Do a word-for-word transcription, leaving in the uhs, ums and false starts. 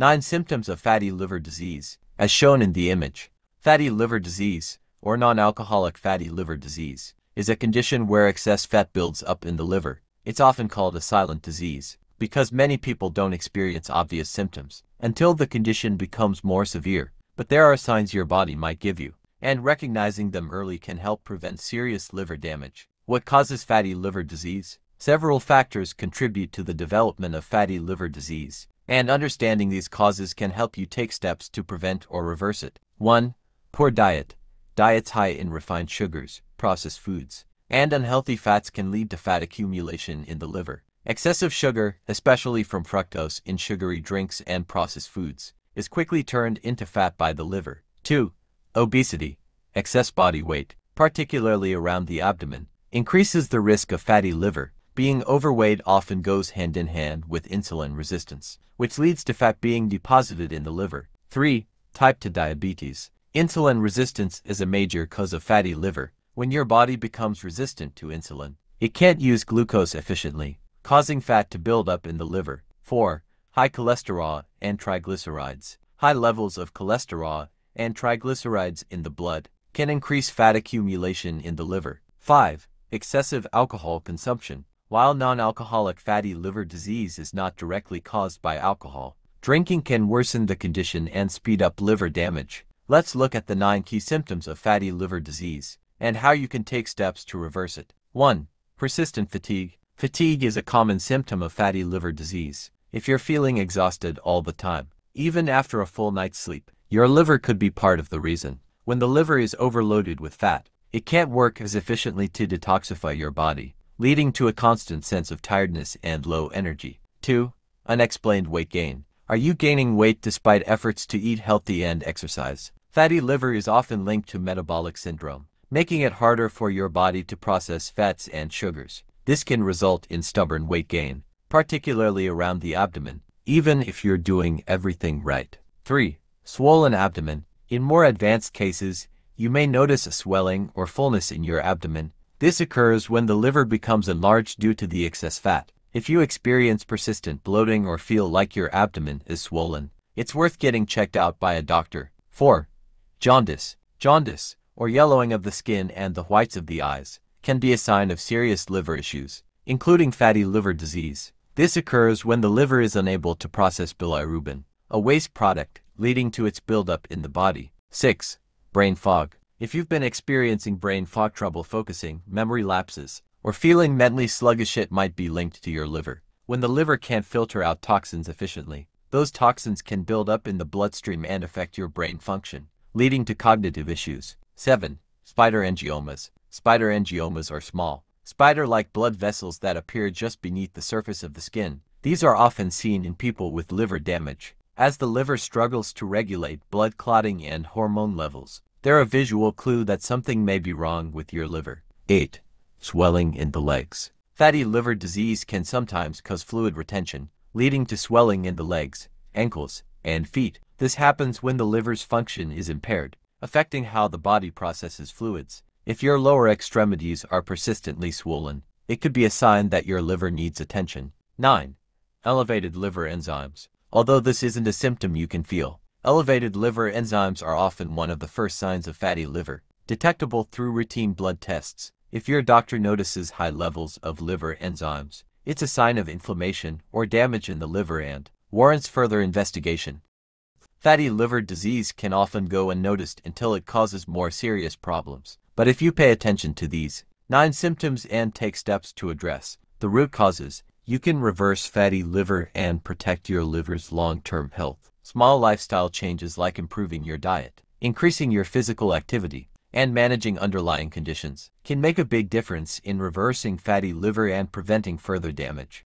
nine Symptoms of fatty liver disease, as shown in the image. Fatty liver disease, or non-alcoholic fatty liver disease, is a condition where excess fat builds up in the liver. It's often called a silent disease, because many people don't experience obvious symptoms until the condition becomes more severe. But there are signs your body might give you, and recognizing them early can help prevent serious liver damage. What causes fatty liver disease? Several factors contribute to the development of fatty liver disease, and understanding these causes can help you take steps to prevent or reverse it. one Poor diet. Diets high in refined sugars, processed foods, and unhealthy fats can lead to fat accumulation in the liver. Excessive sugar, especially from fructose in sugary drinks and processed foods, is quickly turned into fat by the liver. two Obesity. Excess body weight, particularly around the abdomen, increases the risk of fatty liver. Being overweight often goes hand in hand with insulin resistance, which leads to fat being deposited in the liver. three Type two diabetes. Insulin resistance is a major cause of fatty liver. When your body becomes resistant to insulin, it can't use glucose efficiently, causing fat to build up in the liver. four High cholesterol and triglycerides. High levels of cholesterol and triglycerides in the blood can increase fat accumulation in the liver. five Excessive alcohol consumption. While non-alcoholic fatty liver disease is not directly caused by alcohol, drinking can worsen the condition and speed up liver damage. Let's look at the nine key symptoms of fatty liver disease and how you can take steps to reverse it. one Persistent fatigue. Fatigue is a common symptom of fatty liver disease. If you're feeling exhausted all the time, even after a full night's sleep, your liver could be part of the reason. When the liver is overloaded with fat, it can't work as efficiently to detoxify your body, leading to a constant sense of tiredness and low energy. two Unexplained weight gain. Are you gaining weight despite efforts to eat healthy and exercise? Fatty liver is often linked to metabolic syndrome, making it harder for your body to process fats and sugars. This can result in stubborn weight gain, particularly around the abdomen, even if you're doing everything right. three Swollen abdomen. In more advanced cases, you may notice a swelling or fullness in your abdomen. This occurs when the liver becomes enlarged due to the excess fat. If you experience persistent bloating or feel like your abdomen is swollen, it's worth getting checked out by a doctor. four Jaundice. Jaundice, or yellowing of the skin and the whites of the eyes, can be a sign of serious liver issues, including fatty liver disease. This occurs when the liver is unable to process bilirubin, a waste product, leading to its buildup in the body. six Brain fog. If you've been experiencing brain fog, trouble focusing, memory lapses, or feeling mentally sluggish, it might be linked to your liver. When the liver can't filter out toxins efficiently, those toxins can build up in the bloodstream and affect your brain function, leading to cognitive issues. seven Spider angiomas. Spider angiomas are small, spider-like blood vessels that appear just beneath the surface of the skin. These are often seen in people with liver damage, as the liver struggles to regulate blood clotting and hormone levels. They're a visual clue that something may be wrong with your liver. eight Swelling in the legs. Fatty liver disease can sometimes cause fluid retention, leading to swelling in the legs, ankles, and feet. This happens when the liver's function is impaired, affecting how the body processes fluids. If your lower extremities are persistently swollen, it could be a sign that your liver needs attention. nine Elevated liver enzymes. Although this isn't a symptom you can feel, elevated liver enzymes are often one of the first signs of fatty liver, detectable through routine blood tests. If your doctor notices high levels of liver enzymes, it's a sign of inflammation or damage in the liver and warrants further investigation. Fatty liver disease can often go unnoticed until it causes more serious problems. But if you pay attention to these nine symptoms and take steps to address the root causes, you can reverse fatty liver and protect your liver's long-term health. Small lifestyle changes like improving your diet, increasing your physical activity, and managing underlying conditions can make a big difference in reversing fatty liver and preventing further damage.